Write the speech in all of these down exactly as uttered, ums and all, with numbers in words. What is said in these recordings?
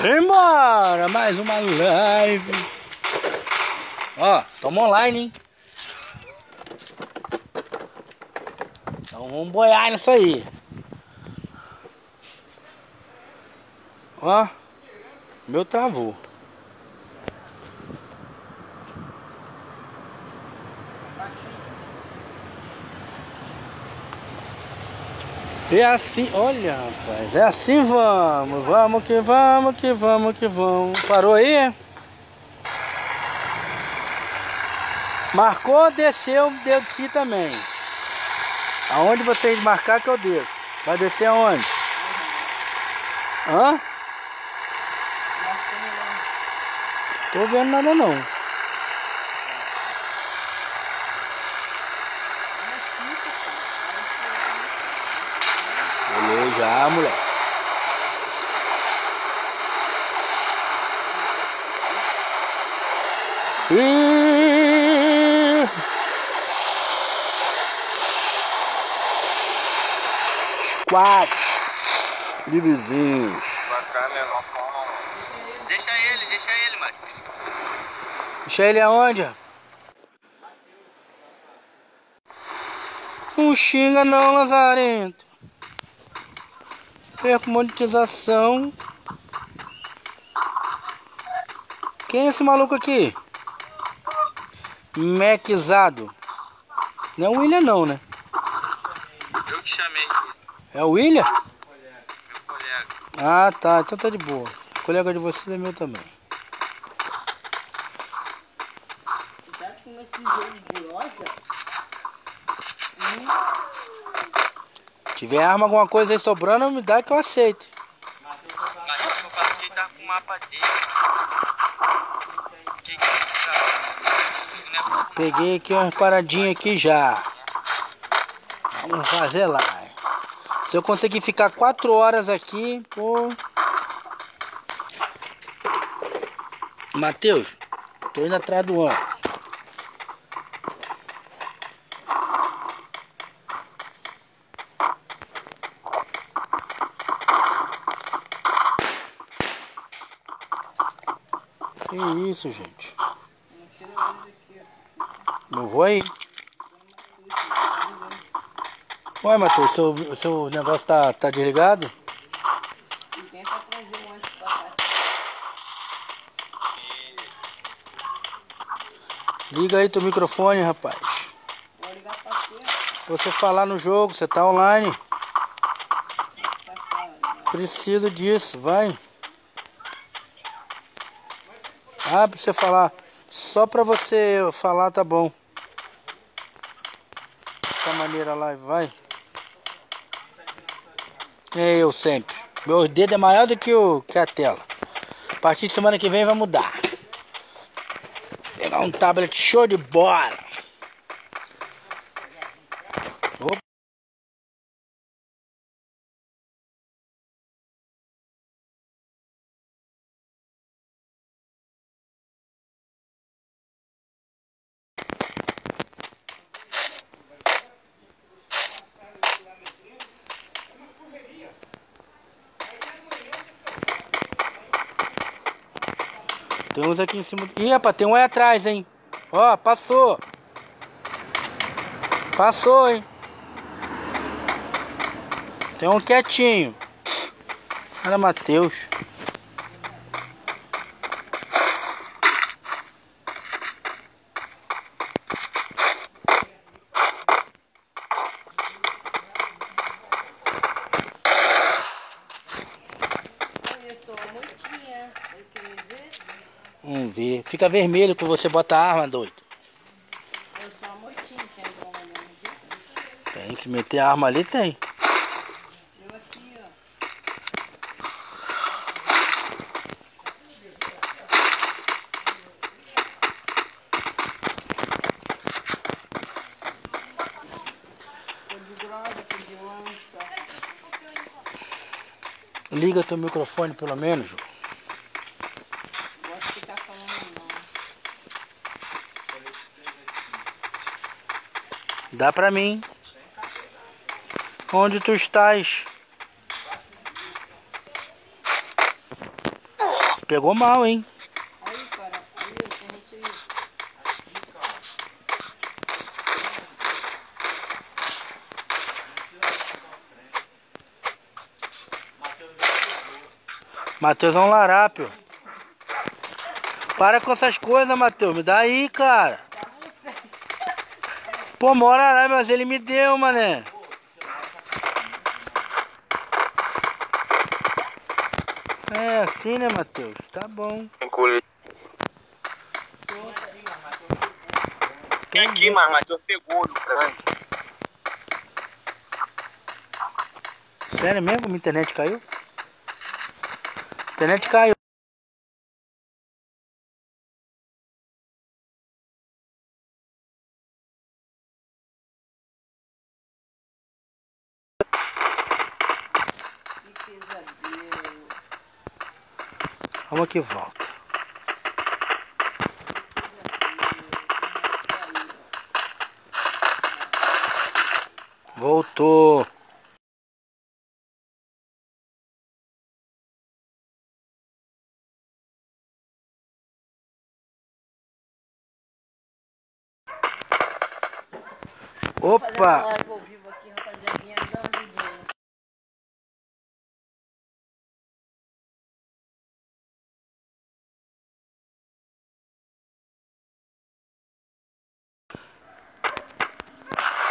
Simbora! Mais uma live. Ó, tamo online, hein? Então vamos boiar nisso aí. Ó, meu travou. E assim, olha rapaz, é assim vamos, vamos que vamos, que vamos, que vamos. Parou aí? Marcou, desceu, deu de si também. Aonde vocês marcar que eu desço. Vai descer aonde? Hã? Tô vendo nada não. Já, moleque. E... Squat de vizinhos. Deixa ele, deixa ele, mano. Deixa ele aonde? Não xinga não, lazarento. Perco monetização. Quem é esse maluco aqui? Mequizado. Não é o William não, né? Eu que chamei. É o William? Meu colega. Ah tá, então tá de boa. O colega de vocês é meu também. Cuidado com esse jogo de rosa. Se tiver arma, alguma coisa aí sobrando, me dá que eu aceito. Peguei aqui umas paradinhas aqui já. Vamos fazer lá. Se eu conseguir ficar quatro horas aqui, pô. Matheus, tô indo atrás do ano. Que isso, gente? Não vou aí. Ué, Matheus, seu, seu negócio tá, tá desligado? Tenta trazer um antes pra cá. Liga aí teu microfone, rapaz. Vou ligar pra quê? Você falar no jogo, você tá online. Preciso disso, vai. Ah, pra você falar. Só pra você falar, tá bom. Dessa maneira lá, vai. É eu sempre. Meu dedo é maior do que, o, que a tela. A partir de semana que vem vai mudar. Pegar um tablet show de bola. Opa. Tem uns aqui em cima. Ih, rapaz, tem um aí atrás, hein? Ó, passou. Passou, hein? Tem um quietinho. Olha, Matheus. Vamos ver. Fica vermelho que você bota a arma, doido. Eu sou a motinha, tem alguma arma ali? Tem, se meter a arma ali, tem. Eu aqui, ó. Tô de droga, tô de lança. Liga teu microfone, pelo menos, Ju. Dá pra mim. Onde tu estás? pegou mal, hein? Aí, cara, aí eu correntei aqui, cara. Matheus é um larápio. Para com essas coisas, Matheus. Me dá aí, cara. Pô, mora, mas ele me deu, mané. É assim, né, Matheus? Tá bom. Tem aqui, mas Matheus pegou no crânio. Sério mesmo? Minha internet caiu? A internet caiu. Vamos que volta. Voltou. Opa!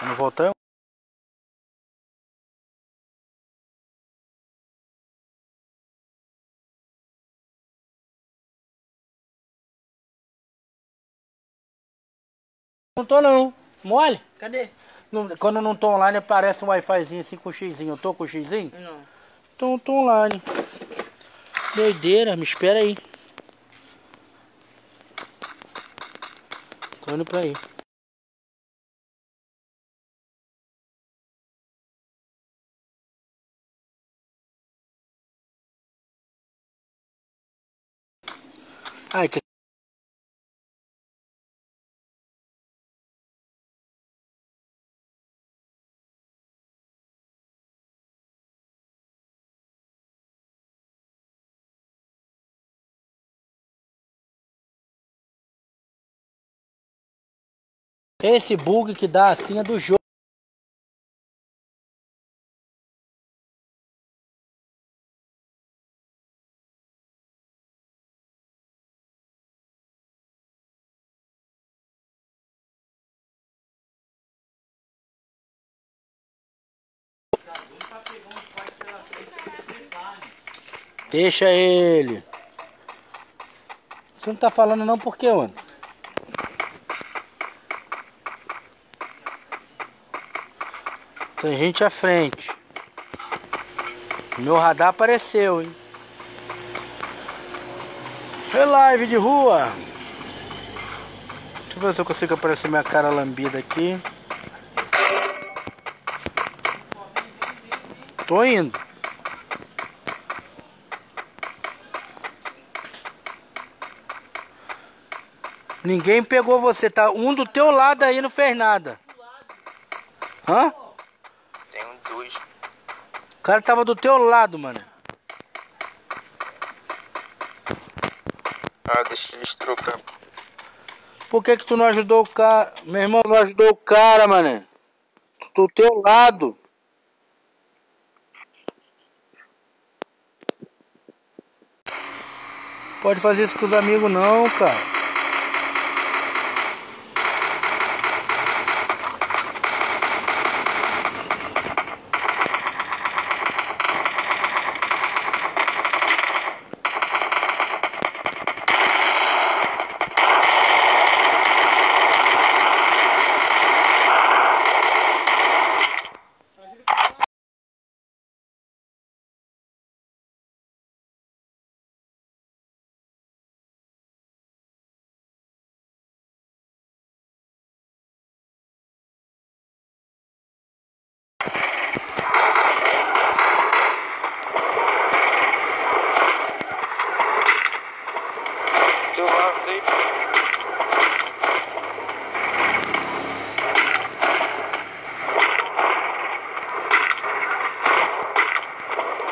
Quando voltar eu... Não tô não, mole? Cadê? Não, quando eu não tô online aparece um wifizinho assim com xizinho, eu tô com xizinho? Não. Então eu tô online. Doideira, me espera aí. Tô indo pra aí. Ai, que... Esse bug que dá assim é do jogo. Deixa ele. Você não tá falando não por quê, mano? Tem gente à frente. Meu radar apareceu, hein? É live de rua. Deixa eu ver se eu consigo aparecer minha cara lambida aqui. Tô indo. Ninguém pegou você, tá? Um do teu lado aí não fez nada. Hã? Tem um dois. O cara tava do teu lado, mano. Ah, deixa eles trocar. Por que que tu não ajudou o cara? Meu irmão, não ajudou o cara, mano. Do teu lado. Pode fazer isso com os amigos não, cara.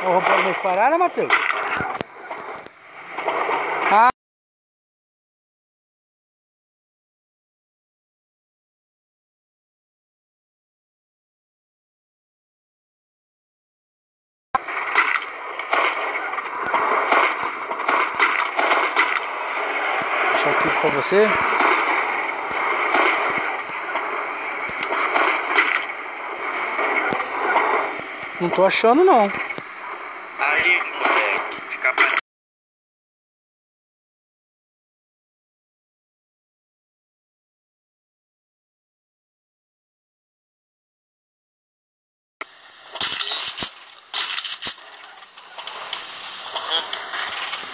Roubaram meus paradas, Matheus? aqui para você. Não tô achando não. Aí, moleque, fica pra...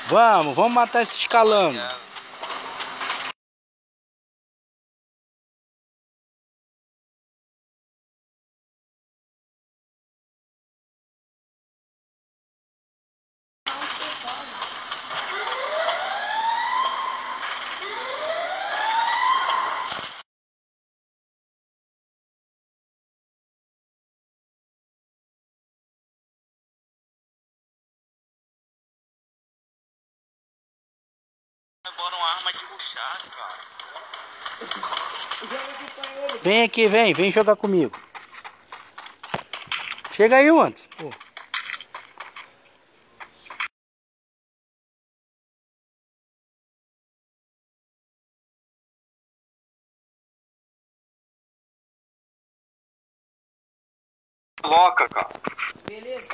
Vamos, vamos matar esses calangos. Vem aqui, vem, vem jogar comigo. Chega aí antes. Pô. Loca, cara. Beleza.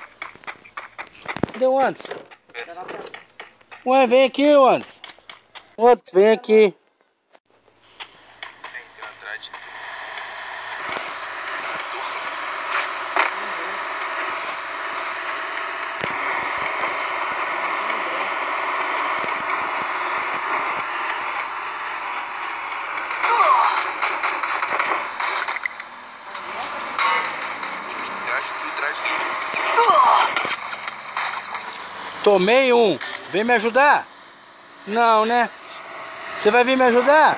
Cadê o Anderson? Ué, vem aqui, Anderson. Anderson, vem aqui. Tomei um. Vem me ajudar? Não, né? Você vai vir me ajudar?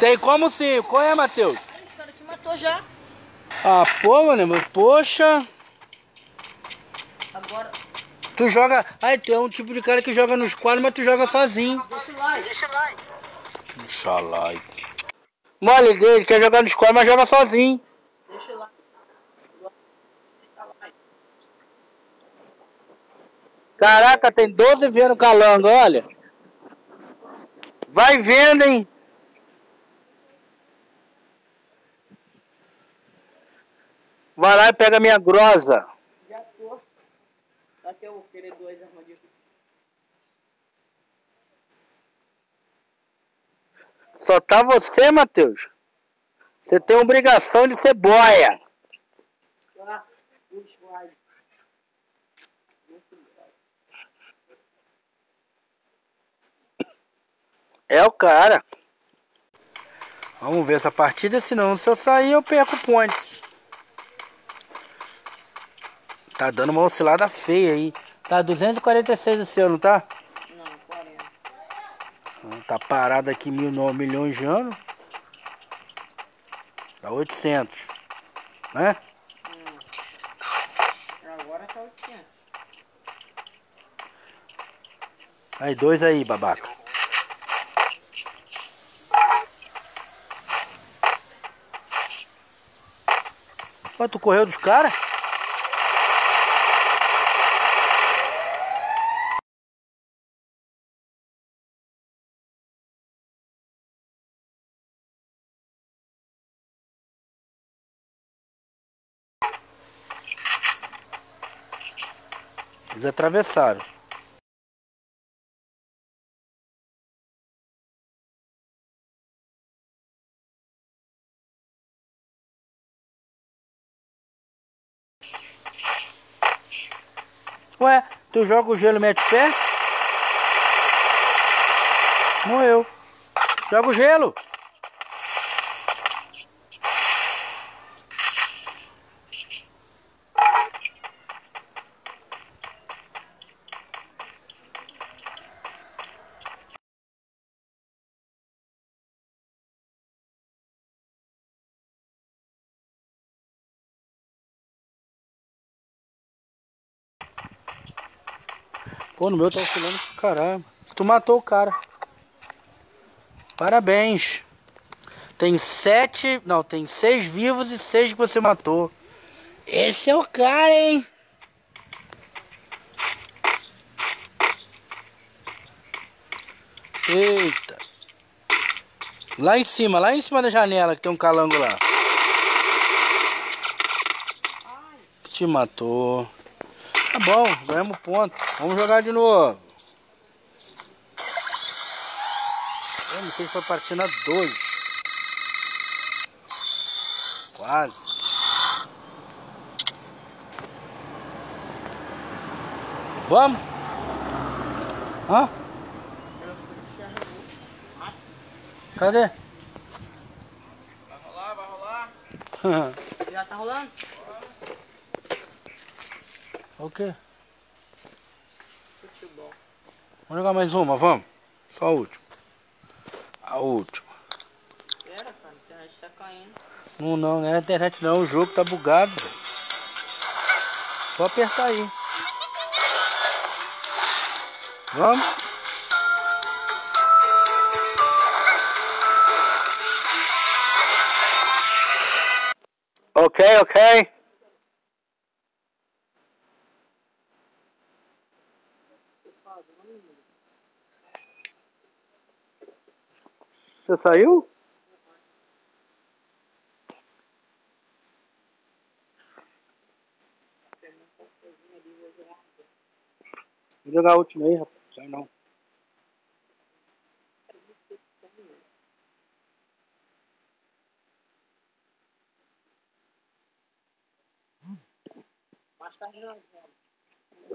Tem como sim. Qual é, Matheus? Esse cara te matou já. Ah, pô, mano. Poxa. Agora... Tu joga... Ai, tem um tipo de cara que joga nos quadros, mas tu joga sozinho. Deixa o like. Deixa o like. Deixa o like. Mole dele, quer jogar nos quadros, mas joga sozinho. Deixa o like. Caraca, tem doze vendo calango, olha. Vai vendo, hein? Vai lá e pega a minha grossa. Já tô. Até eu querer dois armadilhos. Só tá você, Matheus. Você tem obrigação de ser boia. Tá, puxa, vai. É o cara. Vamos ver essa partida, senão se eu sair eu perco pontos. Tá dando uma oscilada feia aí. Tá duzentos e quarenta e seis o seu, não tá? Não, quarenta. Tá parado aqui mil, não, milhões de anos. Tá oitocentos. Né? Hum. Agora tá oitocentos. Aí, dois aí, babaca. Mas tu correu dos caras? Eles atravessaram. Ué, tu joga o gelo, mete o pé? Morreu. Joga o gelo. Pô, no meu tá oscilando, caramba. Tu matou o cara. Parabéns. Tem sete... Não, tem seis vivos e seis que você matou. Esse é o cara, hein? Eita. Lá em cima, lá em cima da janela, que tem um calango lá. Ai. Te matou. Tá bom, ganhamos ponto. Vamos jogar de novo. Não sei se foi partida dois. Quase. Vamos? Hã? Cadê? Vai rolar, vai rolar. Já tá rolando? O quê? Futebol. Vamos jogar mais uma, vamos? Só a última. A última. Pera, cara, a internet tá caindo. Não, não, não é a internet não, o jogo tá bugado. Só apertar aí. Vamos? Ok, ok. Você saiu? Vou jogar a última aí, rapaz. Sai não.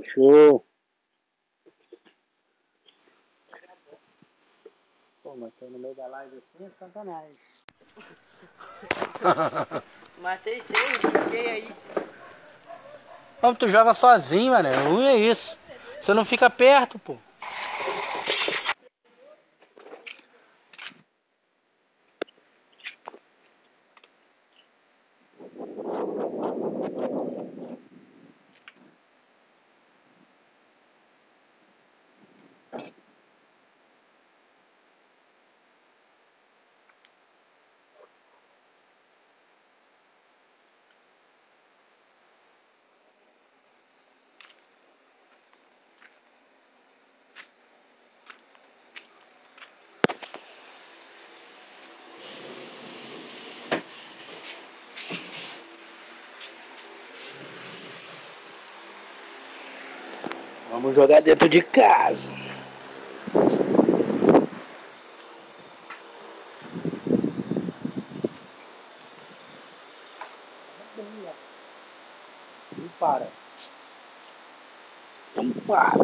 Show. Pô, mas tô no meio da live aqui, é sacanagem. Matei seis, fiquei aí. Como tu joga sozinho, mané? O ruim é isso. Você não fica perto, pô. Vamos jogar dentro de casa. Não para. Não para.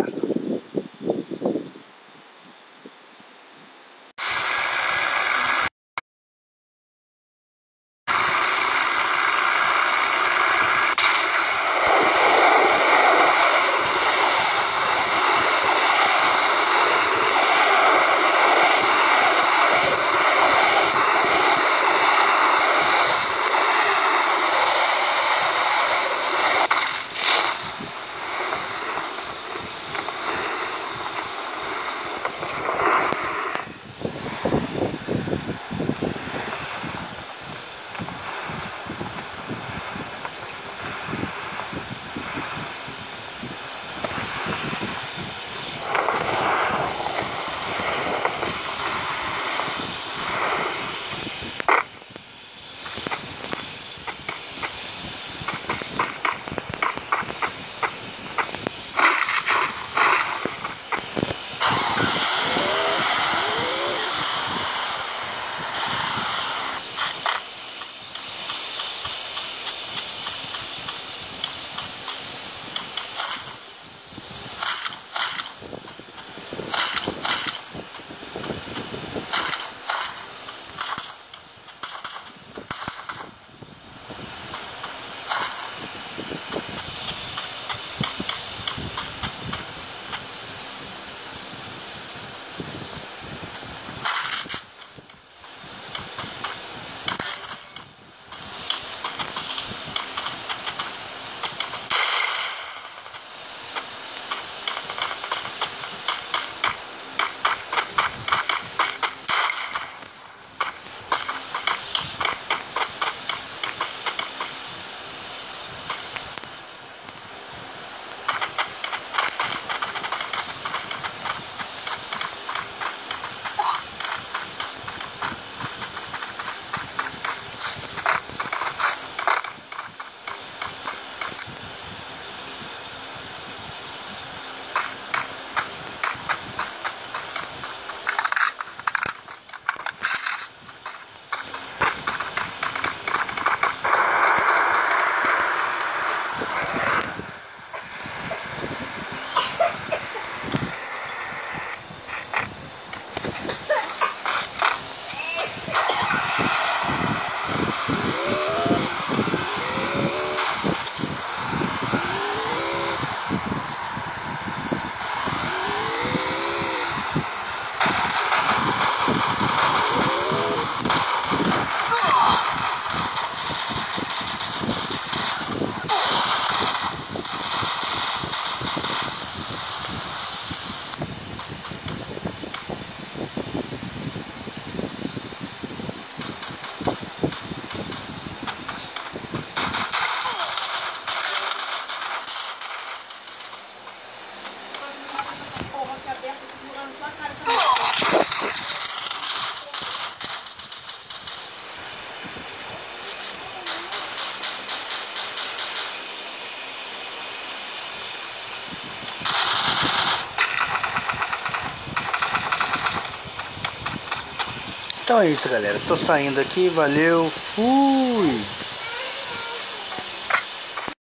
Então é isso, galera. Tô saindo aqui. Valeu. Fui.